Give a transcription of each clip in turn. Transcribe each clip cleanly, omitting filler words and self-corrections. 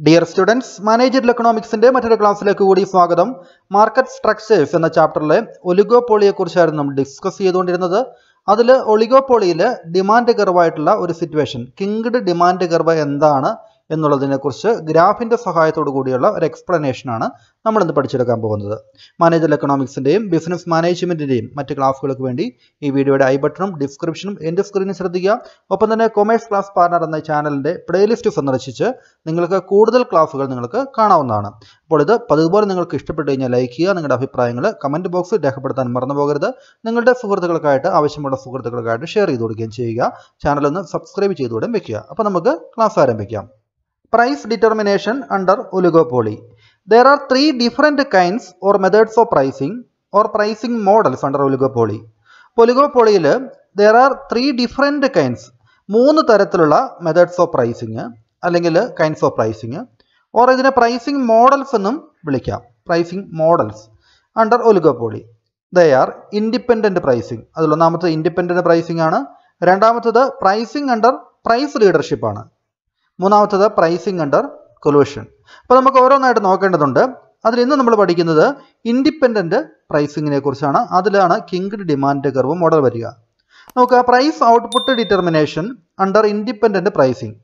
Dear students, Managerial Economics in മറ്റൊരു ക്ലാസ്സിലേക്ക് കൂടി സ്വാഗതം. മാർക്കറ്റ് സ്ട്രക്ചേഴ്സ് എന്ന ചാപ്റ്ററിലെ ഒലിഗോപോളിയെ കുറിച്ചായിരുന്നു നമ്മൾ ഡിസ്കസ് ചെയ്തുകൊണ്ടിരുന്നത്. അതിൽ ഒളിഗോപോളിയിലെ ഡിമാൻഡ് കർവായിട്ടുള്ള ഒരു സിറ്റുവേഷൻ, കിങ്ഡ് ഡിമാൻഡ് കർവ് എന്താണ് എന്നുള്ളതിനെ കുറിച്ച് ഗ്രാഫിന്റെ സഹായത്തോടു കൂടിയുള്ള ഒരു എക്സ്പ്ലനേഷനാണ് നമ്മൾ ഇന്ന് പഠിച്ചെടുക്കാൻ പോകുന്നത്. മാനേജറിയൽ എക്കണോമിക്സിന്റെയും ബിസിനസ് മാനേജ്മെന്റിന്റെയും മറ്റ് ക്ലാസ്സുകൾക്ക് വേണ്ടി ഈ വീഡിയോയുടെ ഐ ബട്ടണും ഡിസ്ക്രിപ്ഷനും എൻ്റെ സ്ക്രീനിൽ ശ്രദ്ധിക്കുക. ഒപ്പം തന്നെ കൊമേഴ്സ് ക്ലാസ് പാർട്ണർ എന്ന ചാനലിന്റെ പ്ലേലിസ്റ്റ് സന്ദർശിച്ച് നിങ്ങൾക്ക് കൂടുതൽ ക്ലാസ്സുകൾ നിങ്ങൾക്ക് കാണാവുന്നതാണ്. അപ്പോൾ ഇത് പതിവുപോലെ നിങ്ങൾക്ക് ഇഷ്ടപ്പെട്ടു കഴിഞ്ഞാൽ ലൈക്ക് ചെയ്യുക, നിങ്ങളുടെ അഭിപ്രായങ്ങൾ കമന്റ് ബോക്സിൽ രേഖപ്പെടുത്താൻ മറന്നു പോകരുത്. നിങ്ങളുടെ സുഹൃത്തുക്കൾക്കായിട്ട്, ആവശ്യമുള്ള സുഹൃത്തുക്കൾക്കായിട്ട് ഷെയർ ചെയ്ത് കൊടുക്കുകയും ചെയ്യുക. ചാനലൊന്ന് സബ്സ്ക്രൈബ് ചെയ്തുകൂടെ വെക്കുക. അപ്പോൾ നമുക്ക് ക്ലാസ് ആരംഭിക്കാം. Price determination under oligopoly. There are three different kinds or methods of pricing or pricing models under oligopoly. Oligopoly there are three different kinds. മൂന്ന് തരത്തിലുള്ള methods of pricing അല്ലെങ്കിൽ kinds of pricing or ഇതിനെ pricing models എന്നും വിളിക്കാം. Pricing models under oligopoly. They are independent pricing. അതിലൊന്നാമത്തെ independent pricing ആണ്. രണ്ടാമത്തേത് pricing under price leadership ആണ്. മൂന്നാമത്തേത് പ്രൈസിംഗ് അണ്ടർ കൊലൂഷൻ. അപ്പോൾ നമുക്ക് ഓരോന്നായിട്ട് നോക്കേണ്ടതുണ്ട്. അതിൽ ഇന്ന് നമ്മൾ പഠിക്കുന്നത് ഇൻഡിപെൻഡൻറ്റ് പ്രൈസിങ്ങിനെ കുറിച്ചാണ്. അതിലാണ് കിങ്ഡ് ഡിമാൻഡ് കർവ് മോഡൽ വരിക. നമുക്ക് price output determination under independent pricing,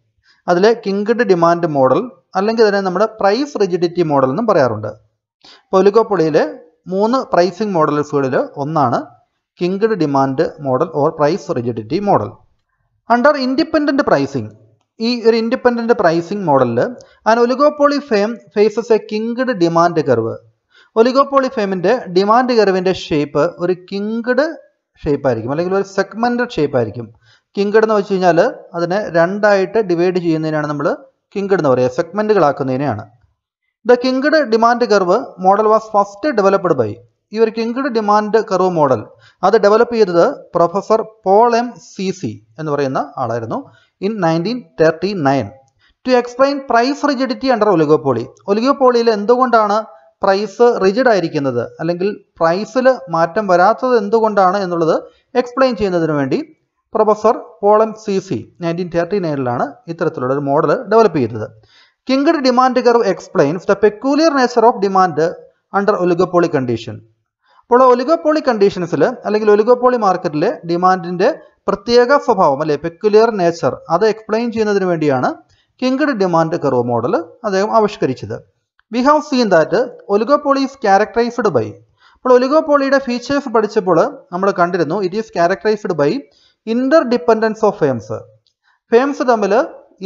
അതിലെ കിങ്ഡ് ഡിമാൻഡ് മോഡൽ അല്ലെങ്കിൽ തന്നെ നമ്മുടെ പ്രൈസ് റിജിഡിറ്റി മോഡൽ എന്നും പറയാറുണ്ട്. ഒലിഗോപ്പൊളിയിലെ മൂന്ന് പ്രൈസിംഗ് മോഡൽസുകളിൽ ഒന്നാണ് kinked demand model or price rigidity model. Under independent pricing, ഈ ഒരു ഇൻഡിപെൻഡൻറ്റ് പ്രൈസിംഗ് മോഡലിൽ and oligopoly firm faces a kinked demand curve. Oligopoly ഫേമിൻ്റെ ഡിമാൻഡ് കർവിൻ്റെ ഷേപ്പ് ഒരു കിങ്ഡ് ഷേപ്പ് ആയിരിക്കും, അല്ലെങ്കിൽ ഒരു സെഗ്മെൻറ്റഡ് ഷേപ്പ് ആയിരിക്കും. കിങ്ഡ് എന്ന് വെച്ച് കഴിഞ്ഞാൽ അതിനെ രണ്ടായിട്ട് ഡിവൈഡ് ചെയ്യുന്നതിനാണ് നമ്മൾ കിങ്ഡ് എന്ന് പറയുക, സെഗ്മെൻറ്റുകളാക്കുന്നതിനെയാണ്. The kinked demand curve model was first developed by, ഈ ഒരു കിങ്ഡ് ഡിമാൻഡ് കർവ് മോഡൽ അത് ഡെവലപ്പ് ചെയ്തത് പ്രൊഫസർ പോൾ എം CC എന്ന് പറയുന്ന ആളായിരുന്നു in 1939 to explain price rigidity under oligopoly. ഒലിഗോപ്പോളിയിൽ എന്തുകൊണ്ടാണ് പ്രൈസ് റിജിഡ് ആയിരിക്കുന്നത് അല്ലെങ്കിൽ പ്രൈസിൽ മാറ്റം വരാത്തത് എന്തുകൊണ്ടാണ് എന്നുള്ളത് എക്സ്പ്ലെയിൻ ചെയ്യുന്നതിന് വേണ്ടി പ്രൊഫസർ പോൾ എം CC 1939 ഇത്തരത്തിലുള്ള ഒരു മോഡൽ ഡെവലപ്പ് ചെയ്തത്. Kinked demand curve explains the peculiar nature of demand under oligopoly condition. അപ്പോൾ ഒലിഗോപ്പോളി കണ്ടീഷൻസിൽ അല്ലെങ്കിൽ ഒലിഗോപ്പോളി മാർക്കറ്റിലെ ഡിമാൻഡിൻ്റെ പ്രത്യേക സ്വഭാവം അല്ലെ, പെക്യുലിയർ നേച്ചർ, അത് എക്സ്പ്ലെയിൻ ചെയ്യുന്നതിന് വേണ്ടിയാണ് കിങ്ഡ് ഡിമാൻഡ് കർവ് മോഡൽ അദ്ദേഹം ആവിഷ്കരിച്ചത്. We have seen that oligopoly is characterised by, അപ്പോൾ ഒലിഗോപ്പോളിയുടെ ഫീച്ചേഴ്സ് പഠിച്ചപ്പോൾ നമ്മൾ കണ്ടിരുന്നു it is characterised by interdependence of firms. Firms തമ്മിൽ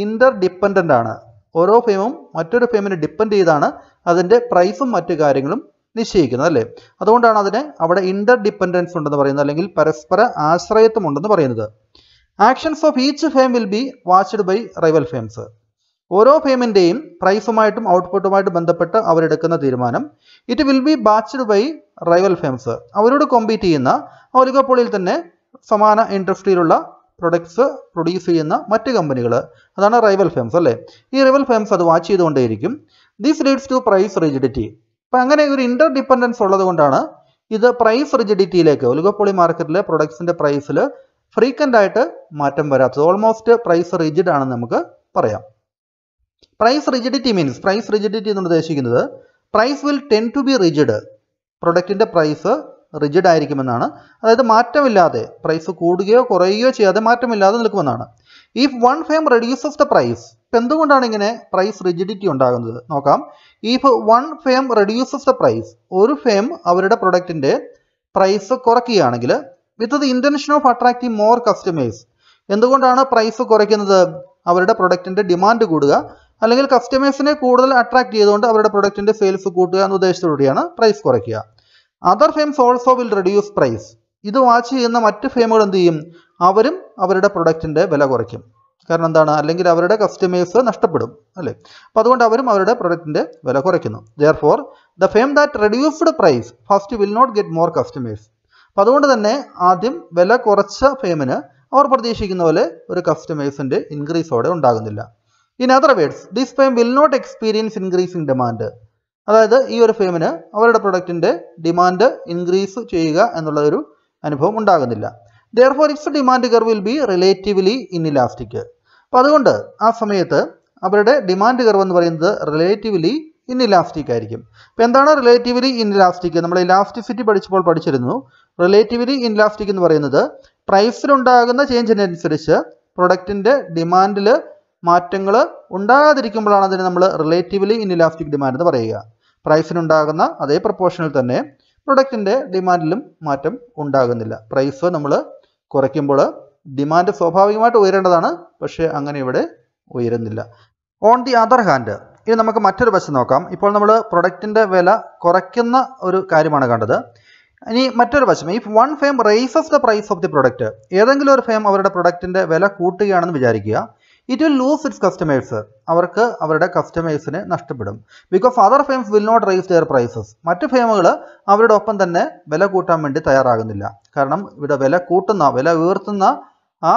ഇൻ്റർ ഡിപ്പെൻഡൻ്റ് ആണ്, ഓരോ ഫേമും മറ്റൊരു ഫേമിനെ ഡിപ്പെൻഡ് ചെയ്താണ് അതിൻ്റെ പ്രൈസും മറ്റു കാര്യങ്ങളും നിശ്ചയിക്കുന്നത് അല്ലേ. അതുകൊണ്ടാണ് അതിനെ അവിടെ ഇൻ്റർ ഡിപ്പെൻഡൻസ് ഉണ്ടെന്ന് പറയുന്നത്, അല്ലെങ്കിൽ പരസ്പര ആശ്രയത്വം ഉണ്ടെന്ന് പറയുന്നത്. Actions of each firm will be watched by rival firms, ഓരോ ഫേമിൻ്റെയും പ്രൈസുമായിട്ടും ഔട്ട്പുട്ടുമായിട്ടും ബന്ധപ്പെട്ട് അവരെടുക്കുന്ന തീരുമാനം it will be watched by rival firms. അവരോട് കോമ്പീറ്റ് ചെയ്യുന്ന ഒലിഗോപ്പൊളിയിൽ തന്നെ സമാന ഇൻഡസ്ട്രിയിലുള്ള പ്രൊഡക്ട്സ് പ്രൊഡ്യൂസ് ചെയ്യുന്ന മറ്റ് കമ്പനികൾ, അതാണ് റൈവൽ ഫേംസ് അല്ലേ. ഈ റൈവൽ ഫേംസ് അത് വാച്ച് ചെയ്തുകൊണ്ടേയിരിക്കും. This leads to price rigidity. അപ്പം അങ്ങനെ ഒരു ഇൻ്റർ ഡിപ്പെൻഡൻസ് ഉള്ളതുകൊണ്ടാണ് ഇത് പ്രൈസ് റിജിഡിറ്റിയിലേക്ക്, ഒലിഗോപ്പൊളി മാർക്കറ്റിലെ പ്രൊഡക്ട്സിൻ്റെ പ്രൈസിൽ ഫ്രീക്വൻ്റ് ആയിട്ട് മാറ്റം വരാത്തത്, ഓൾമോസ്റ്റ് പ്രൈസ് റിജിഡ് ആണെന്ന് നമുക്ക് പറയാം. Price rigidity means, price rigidity എന്ന് ഉദ്ദേശിക്കുന്നത് price will tend to be rigid, പ്രൊഡക്റ്റിൻ്റെ പ്രൈസ് റിജിഡ് ആയിരിക്കുമെന്നാണ്. അതായത് മാറ്റമില്ലാതെ, പ്രൈസ് കൂടുകയോ കുറയുകയോ ചെയ്യാതെ മാറ്റമില്ലാതെ നിൽക്കുമെന്നാണ്. If one firm reduces the price, ഇപ്പം എന്തുകൊണ്ടാണ് ഇങ്ങനെ പ്രൈസ് റിജിഡിറ്റി ഉണ്ടാകുന്നത് നോക്കാം. If one firm reduces the price, ഒരു ഫേം അവരുടെ പ്രൊഡക്റ്റിൻ്റെ പ്രൈസ് കുറയ്ക്കുകയാണെങ്കിൽ with the intention of attracting more customers, എന്തുകൊണ്ടാണ് പ്രൈസ് കുറയ്ക്കുന്നത്? അവരുടെ പ്രൊഡക്റ്റിൻ്റെ ഡിമാൻഡ് കൂടുക, അല്ലെങ്കിൽ കസ്റ്റമേഴ്സിനെ കൂടുതൽ അട്രാക്ട് ചെയ്തുകൊണ്ട് അവരുടെ പ്രൊഡക്റ്റിൻ്റെ സെയിൽസ് കൂട്ടുക എന്ന ഉദ്ദേശത്തോടെയാണ് പ്രൈസ് കുറയ്ക്കുക. Other firms also will reduce price, ഇത് വാച്ച് ചെയ്യുന്ന മറ്റ് ഫേമുകൾ എന്ത് ചെയ്യും? അവരും അവരുടെ പ്രൊഡക്റ്റിൻ്റെ വില കുറയ്ക്കും. കാരണം എന്താണ്, അല്ലെങ്കിൽ അവരുടെ കസ്റ്റമേഴ്സ് നഷ്ടപ്പെടും അല്ലേ. അപ്പോൾ അതുകൊണ്ട് അവരും അവരുടെ പ്രൊഡക്റ്റിൻ്റെ വില കുറയ്ക്കുന്നു. Therefore the firm that reduced price first will not get more customers. അപ്പോൾ അതുകൊണ്ട് തന്നെ ആദ്യം വില കുറച്ച ഫേമിന് അവർ പ്രതീക്ഷിക്കുന്ന പോലെ ഒരു കസ്റ്റമേഴ്സിൻ്റെ ഇൻക്രീസോടെ ഉണ്ടാകുന്നില്ല. In other words this firm will not experience increasing demand. അതായത് ഈ ഒരു ഫേമിന് അവരുടെ പ്രൊഡക്റ്റിൻ്റെ ഡിമാൻഡ് ഇൻക്രീസ് ചെയ്യുക എന്നുള്ളൊരു അനുഭവം ഉണ്ടാകുന്നില്ല. Therefore its demand curve will be relatively inelastic. അപ്പോൾ അതുകൊണ്ട് ആ സമയത്ത് avare demand curve ennu parayunnathu relatively inelastic aayirikkum. Appo endana relatively inelastic nammal elasticity padichappol padichirunnu. Relatively inelastic ennu parayunnathu price il undaguna change anusarichu product inde demand il മാറ്റങ്ങൾ ഉണ്ടാകാതിരിക്കുമ്പോഴാണ് അതിനെ നമ്മൾ relatively inelastic demand എന്ന് പറയുക. പ്രൈസിനുണ്ടാകുന്ന അതേ പ്രൊപ്പോർഷനിൽ തന്നെ പ്രൊഡക്റ്റിന്റെ ഡിമാൻഡിലും മാറ്റം ഉണ്ടാകുന്നില്ല. Price നമ്മൾ കുറയ്ക്കുമ്പോൾ ഡിമാൻഡ് സ്വാഭാവികമായിട്ട് ഉയരേണ്ടതാണ്, പക്ഷേ അങ്ങനെ ഇവിടെ ഉയരുന്നില്ല. ഓൺ ദി അദർ ഹാൻഡ് ഇനി നമുക്ക് മറ്റൊരു വശം നോക്കാം. ഇപ്പോൾ നമ്മൾ പ്രൊഡക്റ്റിന്റെ വില കുറയ്ക്കുന്ന ഒരു കാര്യമാണ് കണ്ടത്. ഇനി മറ്റൊരു വശം, if one firm raises the price of the product, ഏതെങ്കിലും ഒരു ഫേം അവരുടെ പ്രൊഡക്റ്റിന്റെ വില കൂട്ടുകയാണെന്ന് വിചാരിക്കുക. It will lose its customers. അവർക്ക് അവരുടെ കസ്റ്റമേഴ്സിനെ നഷ്ടപ്പെടും. Because other firms will not raise their prices. മറ്റ് ഫേമുകൾ അവരുടെ ഒപ്പം തന്നെ വില കൂട്ടാൻ വേണ്ടി തയ്യാറാകുന്നില്ല. കാരണം ഇവിടെ വില കൂട്ടുന്ന, വില ഉയർത്തുന്ന ആ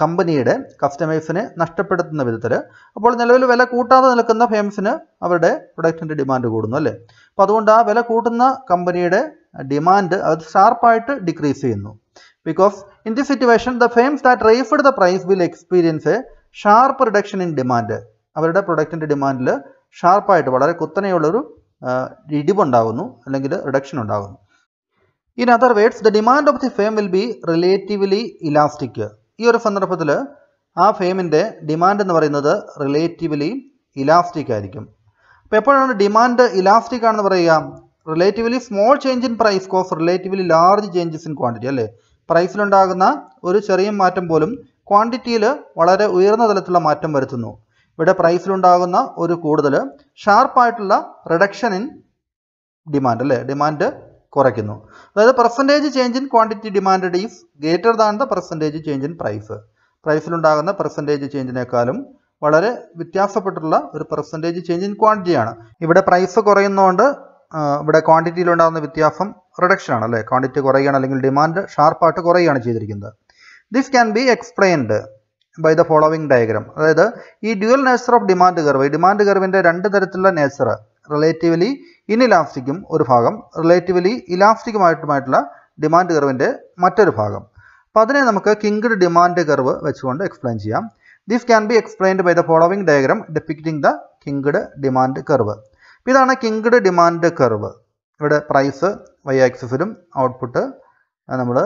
കമ്പനിയുടെ കസ്റ്റമേഴ്സിനെ നഷ്ടപ്പെടുത്തുന്ന വിധത്തിൽ. അപ്പോൾ നിലവിൽ വില കൂട്ടാതെ നിൽക്കുന്ന ഫേംസിന് അവരുടെ പ്രൊഡക്റ്റിൻ്റെ ഡിമാൻഡ് കൂടുന്നു അല്ലേ. അപ്പോൾ അതുകൊണ്ട് ആ വില കൂട്ടുന്ന കമ്പനിയുടെ ഡിമാൻഡ് അത് ഷാർപ്പായിട്ട് ഡിക്രീസ് ചെയ്യുന്നു. Because in this situation the firms that raised the price will experience sharp reduction in demand. അവരുടെ പ്രൊഡക്റ്റിൻ്റെ ഡിമാൻഡിൽ ഷാർപ്പായിട്ട് വളരെ കുത്തനെയുള്ളൊരു ഇടിവുണ്ടാകുന്നു, അല്ലെങ്കിൽ റിഡക്ഷൻ ഉണ്ടാകുന്നു. In other words the demand of the firm will be relatively elastic. ഈ ഒരു സന്ദർഭത്തിൽ ആ ഫേമിൻ്റെ ഡിമാൻഡ് എന്ന് പറയുന്നത് റിലേറ്റീവ്ലി ഇലാസ്റ്റിക് ആയിരിക്കും. അപ്പോൾ എപ്പോഴാണ് ഡിമാൻഡ് ഇലാസ്റ്റിക് ആണെന്ന് പറയുക? Relatively small change in price cause relatively large changes in quantity അല്ലേ. പ്രൈസിലുണ്ടാകുന്ന ഒരു ചെറിയ മാറ്റം പോലും ക്വാണ്ടിറ്റിയിൽ വളരെ ഉയർന്ന തലത്തിലുള്ള മാറ്റം വരുത്തുന്നു. ഇവിടെ പ്രൈസിലുണ്ടാകുന്ന ഒരു കൂടുതൽ ഷാർപ്പായിട്ടുള്ള റിഡക്ഷൻ ഇൻ ഡിമാൻഡ് അല്ലേ, ഡിമാൻഡ് കുറയ്ക്കുന്നു. അതായത് percentage change in quantity demand is greater than the percentage change in price. പ്രൈസിലുണ്ടാകുന്ന പെർസെൻറ്റേജ് ചേഞ്ചിനേക്കാളും വളരെ വ്യത്യാസപ്പെട്ടുള്ള ഒരു പെർസെൻറ്റേജ് ചേഞ്ച് ഇൻ ക്വാണ്ടിറ്റിയാണ്. ഇവിടെ പ്രൈസ് കുറയുന്നതുകൊണ്ട് ഇവിടെ ക്വാണ്ടിറ്റിയിലുണ്ടാകുന്ന വ്യത്യാസം റിഡക്ഷൻ ആണ് അല്ലേ. ക്വാണ്ടിറ്റി കുറയുകയാണ്, അല്ലെങ്കിൽ ഡിമാൻഡ് ഷാർപ്പായിട്ട് കുറയുകയാണ് ചെയ്തിരിക്കുന്നത്. This can be explained by the following diagram. അതായത് ഈ dual nature of demand curve, ഈ ഡിമാൻഡ് കർവിൻ്റെ രണ്ട് തരത്തിലുള്ള നേച്ചർ, റിലേറ്റീവ്ലി ഇൻഇലാസ്റ്റിക്കും ഒരു ഭാഗം, റിലേറ്റീവ്ലി ഇലാസ്റ്റിക്കുമായിട്ടുള്ള ഡിമാൻഡ് കർവിൻ്റെ മറ്റൊരു ഭാഗം. അപ്പോൾ അതിനെ നമുക്ക് കിങ്ക്ഡ് ഡിമാൻഡ് കർവ് വെച്ചുകൊണ്ട് എക്സ്പ്ലെയിൻ ചെയ്യാം. This can be explained by the following diagram depicting the kinked demand curve. ഇതാണ് കിങ്ക്ഡ് ഡിമാൻഡ് കർവ്. ഇവിടെ പ്രൈസ് വൈ ആക്സിസിലും ഔട്ട്പുട്ട് നമ്മൾ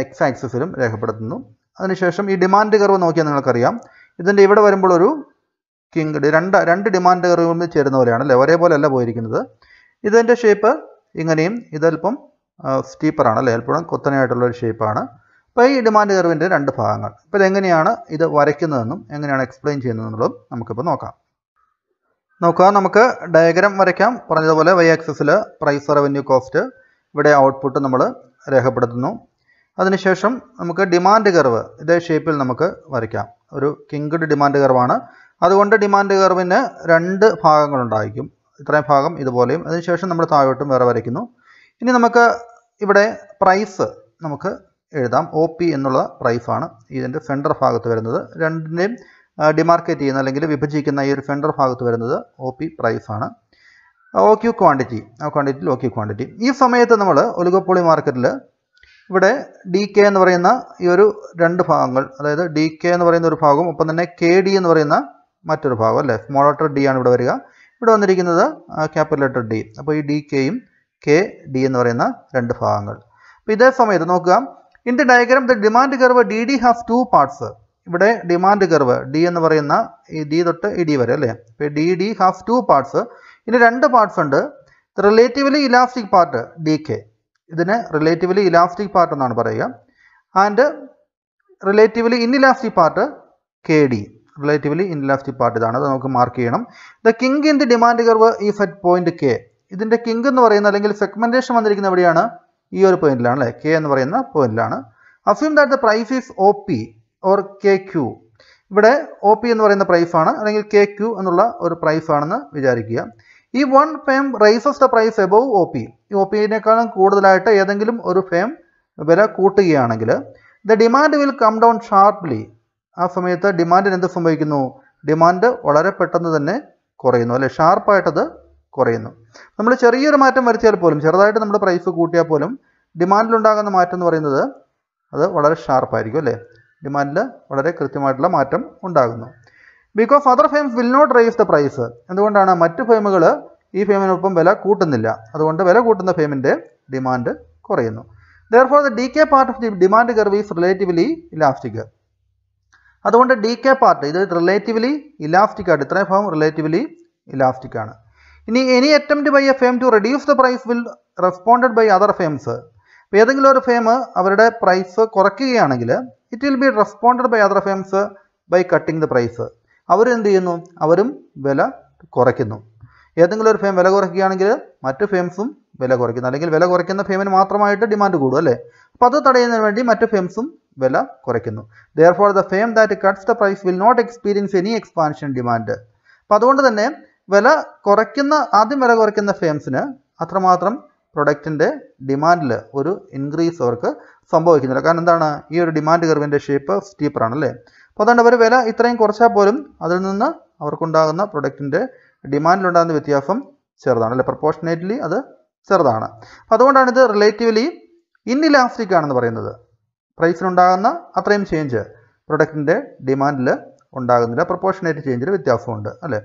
എക്സ് ആക്സിസിലും രേഖപ്പെടുത്തുന്നു. അതിനുശേഷം ഈ ഡിമാൻഡ് കർവ് നോക്കിയാൽ നിങ്ങൾക്കറിയാം, ഇതിൻ്റെ ഇവിടെ വരുമ്പോൾ ഒരു കിങ്ക്ഡ് രണ്ട് ഡിമാൻഡ് കർവുകൾ ചേരുന്ന പോലെയാണ് അല്ലേ, ഒരേപോലെ അല്ല പോയിരിക്കുന്നത്. ഇതിൻ്റെ ഷേപ്പ് ഇങ്ങനെയും ഇതല്പം സ്റ്റീപ്പറാണ് അല്ലേ, അല്പം കൊത്തനെയായിട്ടുള്ളൊരു ഷേപ്പാണ്. അപ്പോൾ ഈ ഡിമാൻഡ് കർവിൻ്റെ രണ്ട് ഭാഗങ്ങൾ. ഇപ്പോൾ ഇതെങ്ങനെയാണ് ഇത് വരയ്ക്കുന്നതെന്നും എങ്ങനെയാണ് എക്സ്പ്ലെയിൻ ചെയ്യുന്നതെന്നുള്ളതും നമുക്കിപ്പോൾ നോക്കാം. നോക്കുക, നമുക്ക് ഡയഗ്രാം വരയ്ക്കാം. പറഞ്ഞതുപോലെ വൈ ആക്സിസിൽ പ്രൈസ്, റവന്യൂ, കോസ്റ്റ്, ഇവിടെ ഔട്ട്പുട്ട് നമ്മൾ രേഖപ്പെടുത്തുന്നു. അതിനുശേഷം നമുക്ക് ഡിമാൻഡ് കർവ് ഇതേ ഷേപ്പിൽ നമുക്ക് വരയ്ക്കാം. ഒരു കിങ്ക്ഡ് ഡിമാൻഡ് കർവാണ്, അതുകൊണ്ട് ഡിമാൻഡ് കർവിന് രണ്ട് ഭാഗങ്ങളുണ്ടായിരിക്കും. ഇത്രയും ഭാഗം ഇതുപോലെയും അതിനുശേഷം നമ്മൾ താഴോട്ടും വേറെ വരയ്ക്കുന്നു. ഇനി നമുക്ക് ഇവിടെ പ്രൈസ് നമുക്ക് എഴുതാം. ഒ പി എന്നുള്ള പ്രൈസാണ് ഇതിൻ്റെ സെൻറ്റർ ഭാഗത്ത് വരുന്നത്. രണ്ടിൻ്റെയും ഡിമാർക്കേറ്റ് ചെയ്യുന്ന അല്ലെങ്കിൽ വിഭജിക്കുന്ന ഈ ഒരു ഫെൻഡർ ഭാഗത്ത് വരുന്നത് ഒ പി പ്രൈസാണ്. ഒ ക്യു ക്വാണ്ടിറ്റി, ആ ക്വാണ്ടിറ്റിയിൽ ഒ ക്യു ക്വാണ്ടിറ്റി. ഈ സമയത്ത് നമ്മൾ ഒലിഗോപോളി മാർക്കറ്റിൽ ഇവിടെ ഡി കെ എന്ന് പറയുന്ന ഈ ഒരു രണ്ട് ഭാഗങ്ങൾ, അതായത് ഡി കെ എന്ന് പറയുന്ന ഒരു ഭാഗവും ഒപ്പം തന്നെ കെ ഡി എന്ന് പറയുന്ന മറ്റൊരു ഭാഗം അല്ലേ, സ്മോൾ ലെറ്റർ ഡി ആണ് ഇവിടെ വരിക. ഇവിടെ വന്നിരിക്കുന്നത് ക്യാപിറ്റൽ ലെറ്റർ ഡി. അപ്പോൾ ഈ ഡി കെയും കെ ഡി എന്ന് പറയുന്ന രണ്ട് ഭാഗങ്ങൾ. അപ്പോൾ ഇതേ സമയത്ത് നോക്കുക, in the diagram the demand curve D D has two parts. ഇവിടെ ഡിമാൻഡ് കർവ് ഡി എന്ന് പറയുന്ന ഈ ഡി തൊട്ട് ഇ ഡി വരെ അല്ലേ, അപ്പോൾ D D has two parts. ഇനി രണ്ട് പാർട്സ് ഉണ്ട്. Relatively elastic part D K, ഇതിന് റിലേറ്റീവ്ലി ഇലാസ്റ്റിക് പാർട്ട് എന്നാണ് പറയുക. And relatively inelastic part K D, relatively inelastic part ഇതാണ്, അത് നമുക്ക് മാർക്ക് ചെയ്യണം. The kink in the demand curve is at point K. ഇതിൻ്റെ കിങ് എന്ന് പറയുന്ന അല്ലെങ്കിൽ സെഗ്മെന്റേഷൻ വന്നിരിക്കുന്ന എവിടെയാണ്? ഈ ഒരു പോയിന്റിലാണ് അല്ലേ, കെ എന്ന് പറയുന്ന പോയിന്റിലാണ്. Assume that the price is O P or K Q. ഇവിടെ ഒ പി എന്ന് പറയുന്ന പ്രൈസാണ് അല്ലെങ്കിൽ കെ ക്യു എന്നുള്ള ഒരു പ്രൈസാണെന്ന് വിചാരിക്കുക. ഈ one firm raises the price above O P. ഈ ഒ പിയേക്കാളും കൂടുതലായിട്ട് ഏതെങ്കിലും ഒരു ഫേം വില കൂട്ടുകയാണെങ്കിൽ the demand will come down sharply. ആ സമയത്ത് ഡിമാൻഡിന് എന്ത് സംഭവിക്കുന്നു? ഡിമാൻഡ് വളരെ പെട്ടെന്ന് തന്നെ കുറയുന്നു അല്ലെ, ഷാർപ്പായിട്ടത് കുറയുന്നു. നമ്മൾ ചെറിയൊരു മാറ്റം വരുത്തിയാൽ പോലും, ചെറുതായിട്ട് നമ്മൾ പ്രൈസ് കൂട്ടിയാൽ പോലും ഡിമാൻഡിലുണ്ടാകുന്ന മാറ്റം എന്ന് പറയുന്നത് അത് വളരെ ഷാർപ്പായിരിക്കും അല്ലേ, ഡിമാൻഡിൽ വളരെ കൃത്യമായിട്ടുള്ള മാറ്റം ഉണ്ടാകുന്നു. because other firms will not raise the price. എന്തുകൊണ്ടാണ് മറ്റു ഫേമുകൾ ഈ ഫേമിനൊപ്പം വില കൂട്ടുന്നില്ല, അതുകൊണ്ട് വില കൂട്ടുന്ന ഫേമിന്റെ ഡിമാൻഡ് കുറയുന്നു. Therefore the decay part of the demand curve is relatively elastic. അതുകൊണ്ട് decay part ഇത് relatively elastic ആണ്, ഇത്രയും ഫേം relatively elastic ആണ്. ഇനി any attempt by a firm to reduce the price will responded by other firms. ഏതെങ്കിലും ഒരു firm അവരുടെ price കുറയ്ക്കുകയാണെങ്കിൽ it will be responded by other firms by cutting the price. അവരെന്ത് ചെയ്യുന്നു, അവരും വില കുറയ്ക്കുന്നു. ഏതെങ്കിലും ഒരു ഫേം വില കുറയ്ക്കുകയാണെങ്കിൽ മറ്റു ഫേംസും വില കുറയ്ക്കുന്നു, അല്ലെങ്കിൽ വില കുറയ്ക്കുന്ന ഫേമിന് മാത്രമായിട്ട് ഡിമാൻഡ് കൂടും അല്ലേ, അപ്പോൾ അത് തടയുന്നതിന് വേണ്ടി മറ്റു ഫേംസും വില കുറയ്ക്കുന്നു. Therefore the firm that cuts the price will not experience any expansion in demand. അപ്പോൾ അതുകൊണ്ട് തന്നെ വില കുറയ്ക്കുന്ന വില കുറയ്ക്കുന്ന ഫേംസിന് അത്രമാത്രം പ്രൊഡക്റ്റിന്റെ ഡിമാൻഡിൽ ഒരു ഇൻക്രീസ് അവർക്ക് സംഭവിക്കുന്നില്ല. കാരണം എന്താണ്, ഈ ഒരു ഡിമാൻഡ് കർവിന്റെ ഷേപ്പ് സ്റ്റീപ്പർ ആണ് അല്ലേ, അപ്പോൾ അതുകൊണ്ട് അവർ വില ഇത്രയും കുറച്ചാൽ പോലും അതിൽ നിന്ന് അവർക്കുണ്ടാകുന്ന പ്രൊഡക്റ്റിന്റെ ഡിമാൻഡിലുണ്ടാകുന്ന വ്യത്യാസം ചെറുതാണ് അല്ലേ, പ്രൊപ്പോർഷനേറ്റ്ലി അത് ചെറുതാണ്. അപ്പോൾ അതുകൊണ്ടാണ് ഇത് റിലേറ്റീവ്ലി ഇൻഇലാസ്റ്റിക് ആണെന്ന് പറയുന്നത്. പ്രൈസിനുണ്ടാകുന്ന അത്രയും ചേഞ്ച് പ്രൊഡക്റ്റിന്റെ ഡിമാൻഡിൽ ഉണ്ടാകുന്നില്ല, പ്രൊപ്പോർഷനേറ്റ് ചേഞ്ചിൽ വ്യത്യാസമുണ്ട് അല്ലേ.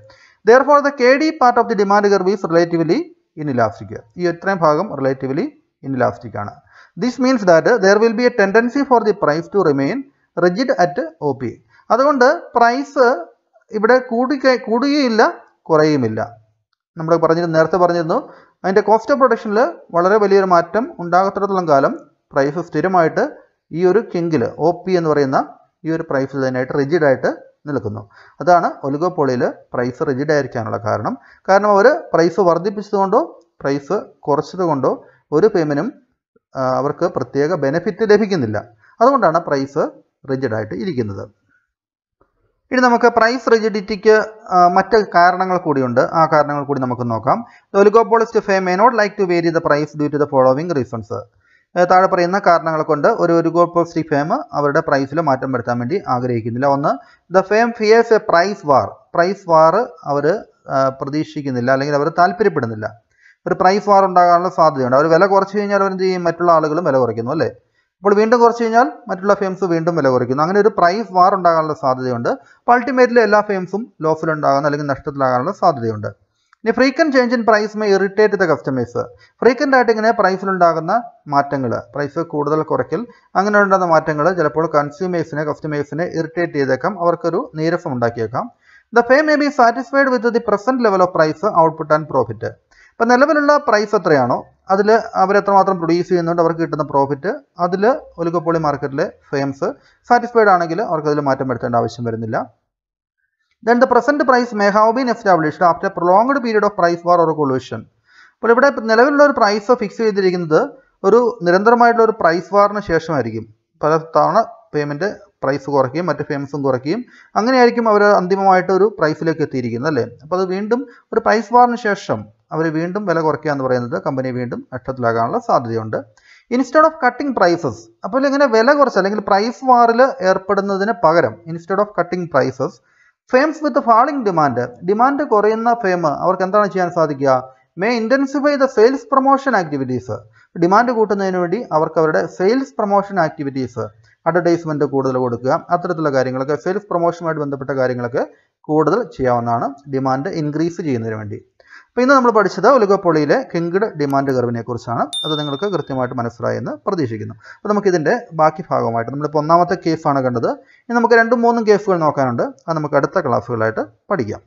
Therefore the KD part of the demand curve is relatively inelastic. ഈ ഇത്രയും ഭാഗം റിലേറ്റീവ്ലി ഇൻഇലാസ്റ്റിക് ആണ്. This means that there will be a tendency for the price to remain rigid at O P. അതുകൊണ്ട് price ഇവിടെ കൂടുകയില്ല കുറയുമില്ല. നമ്മൾ നേരത്തെ പറഞ്ഞിരുന്നു അതിൻ്റെ കോസ്റ്റ് ഓഫ് പ്രൊഡക്ഷനിൽ വളരെ വലിയൊരു മാറ്റം ഉണ്ടാകത്തിടത്തോളം കാലം പ്രൈസ് സ്ഥിരമായിട്ട് ഈ ഒരു കിങ്കിൽ ഒ പി എന്ന് പറയുന്ന ഈ ഒരു പ്രൈസ് തന്നെയായിട്ട് റിജിഡായിട്ട് നിൽക്കുന്നു. അതാണ് ഒലിഗോപോളിയിൽ പ്രൈസ് റിജിഡായിരിക്കാനുള്ള കാരണം. കാരണം അവർ പ്രൈസ് വർദ്ധിപ്പിച്ചതുകൊണ്ടോ പ്രൈസ് കുറച്ചതുകൊണ്ടോ ഒരു ഫേമിനും അവർക്ക് പ്രത്യേക ബെനിഫിറ്റ് ലഭിക്കുന്നില്ല, അതുകൊണ്ടാണ് പ്രൈസ് റിജിഡായിട്ട് ഇരിക്കുന്നത്. ഇനി നമുക്ക് പ്രൈസ് റിജിഡിറ്റിക്ക് മറ്റ് കാരണങ്ങൾ കൂടിയുണ്ട്, ആ കാരണങ്ങൾ കൂടി നമുക്ക് നോക്കാം. Oligopolist firm may not like to vary the price due to the following reasons. താഴെ പറയുന്ന കാരണങ്ങൾ കൊണ്ട് ഒരു ഒലിഗോപോളിസ്റ്റി ഫേം അവരുടെ പ്രൈസിൽ മാറ്റം വരുത്താൻ വേണ്ടി ആഗ്രഹിക്കുന്നില്ല. ഒന്ന്, the firm fears a price war. Price war അവർ പ്രതീക്ഷിക്കുന്നില്ല, അല്ലെങ്കിൽ അവർ താല്പര്യപ്പെടുന്നില്ല. ഒരു പ്രൈസ് വാർ ഉണ്ടാകാനുള്ള സാധ്യതയുണ്ട്. അവർ വില കുറച്ച് കഴിഞ്ഞാൽ അവർ എന്ത് ചെയ്യും, മറ്റുള്ള ആളുകളും വില കുറയ്ക്കുന്നു അല്ലേ, അപ്പോൾ വീണ്ടും കുറച്ച് കഴിഞ്ഞാൽ മറ്റുള്ള ഫേംസ് വീണ്ടും വില കുറയ്ക്കുന്നു. അങ്ങനെ ഒരു പ്രൈസ് വാർ ഉണ്ടാകാനുള്ള സാധ്യതയുണ്ട്. അപ്പോൾ അൾട്ടിമേറ്റ്ലി എല്ലാ ഫേംസും ലോസിലുണ്ടാകാൻ അല്ലെങ്കിൽ നഷ്ടത്തിലാകാനുള്ള സാധ്യതയുണ്ട്. ഇനി frequent change in price may irritate the customers. Frequent ആയിട്ട് ഇങ്ങനെ പ്രൈസിലുണ്ടാകുന്ന മാറ്റങ്ങൾ, പ്രൈസ് കൂടുതൽ കുറയ്ക്കൽ, അങ്ങനെ ഉണ്ടാകുന്ന മാറ്റങ്ങൾ ചിലപ്പോൾ കസ്റ്റമേഴ്സിനെ ഇറിറ്റേറ്റ് ചെയ്തേക്കാം, അവർക്കൊരു നീരസം ഉണ്ടാക്കിയേക്കാം. The firm may be satisfied with the present level of price output and profit. ഇപ്പം നിലവിലുള്ള പ്രൈസ് എത്രയാണോ അതിൽ അവരെത്രമാത്രം പ്രൊഡ്യൂസ് ചെയ്യുന്നുണ്ട്, അവർക്ക് കിട്ടുന്ന പ്രോഫിറ്റ്, അതിൽ ഒലിഗോപോളി മാർക്കറ്റിലെ ഫേംസ് സാറ്റിസ്ഫൈഡ് ആണെങ്കിൽ അവർക്കതിൽ മാറ്റം വരുത്തേണ്ട ആവശ്യം വരുന്നില്ല. Then the present price may have been established after prolonged period of price war or collusion. അപ്പോൾ ഇവിടെ നിലവിലുള്ള ഒരു പ്രൈസ് ഫിക്സ് ചെയ്തിരിക്കുന്നത് ഒരു നിരന്തരമായിട്ടുള്ള ഒരു പ്രൈസ് വാറിന് ശേഷമായിരിക്കും. പല തവണ ഫേമിൻ്റെ പ്രൈസ് കുറയ്ക്കുകയും മറ്റ് ഫേംസും കുറയ്ക്കുകയും അങ്ങനെയായിരിക്കും അവർ അന്തിമമായിട്ട് ഒരു പ്രൈസിലേക്ക് എത്തിയിരിക്കുന്നത് അല്ലേ. അപ്പോൾ അത് വീണ്ടും ഒരു പ്രൈസ് വാറിന് ശേഷം അവർ വീണ്ടും വില കുറയ്ക്കുക എന്ന് പറയുന്നത് കമ്പനി വീണ്ടും നഷ്ടത്തിലാകാനുള്ള സാധ്യതയുണ്ട്. ഇൻസ്റ്റെഡ് ഓഫ് കട്ടിങ് പ്രൈസസ്, അപ്പോൾ ഇങ്ങനെ വില കുറച്ച് അല്ലെങ്കിൽ പ്രൈസ് വാറിൽ ഏർപ്പെടുന്നതിന് പകരം instead of cutting prices firms with falling demand, demand കുറയുന്ന ഫേം അവർക്ക് എന്താണ് ചെയ്യാൻ സാധിക്കുക, may intensify the sales promotion activities. Demand കൂട്ടുന്നതിന് വേണ്ടി അവർക്ക് അവരുടെ സെയിൽസ് പ്രൊമോഷൻ ആക്ടിവിറ്റീസ്, അഡ്വർടൈസ്മെൻറ്റ് കൂടുതൽ കൊടുക്കുക, അത്തരത്തിലുള്ള കാര്യങ്ങളൊക്കെ സെയിൽസ് പ്രൊമോഷനുമായിട്ട് ബന്ധപ്പെട്ട കാര്യങ്ങളൊക്കെ കൂടുതൽ ചെയ്യാവുന്നതാണ് ഡിമാൻഡ് ഇൻക്രീസ് ചെയ്യുന്നതിന് വേണ്ടി. അപ്പോൾ ഇന്ന് നമ്മൾ പഠിച്ചത് ഒലിഗോപോളിയിലെ കിങ്ഡ് ഡിമാൻഡ് കർവിനെ കുറിച്ചാണ്. അത് നിങ്ങൾക്ക് കൃത്യമായിട്ട് മനസ്സിലായെന്ന് പ്രതീക്ഷിക്കുന്നു. അപ്പോൾ നമുക്കിതിൻ്റെ ബാക്കി ഭാഗമായിട്ട് നമ്മളിപ്പോൾ ഒന്നാമത്തെ കേസാണ് കണ്ടത്. ഇനി നമുക്ക് 2-3 കേസുകൾ നോക്കാനുണ്ട്, അത് നമുക്ക് അടുത്ത ക്ലാസ്സുകളായിട്ട് പഠിക്കാം.